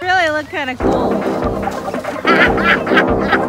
Really look kind of cool.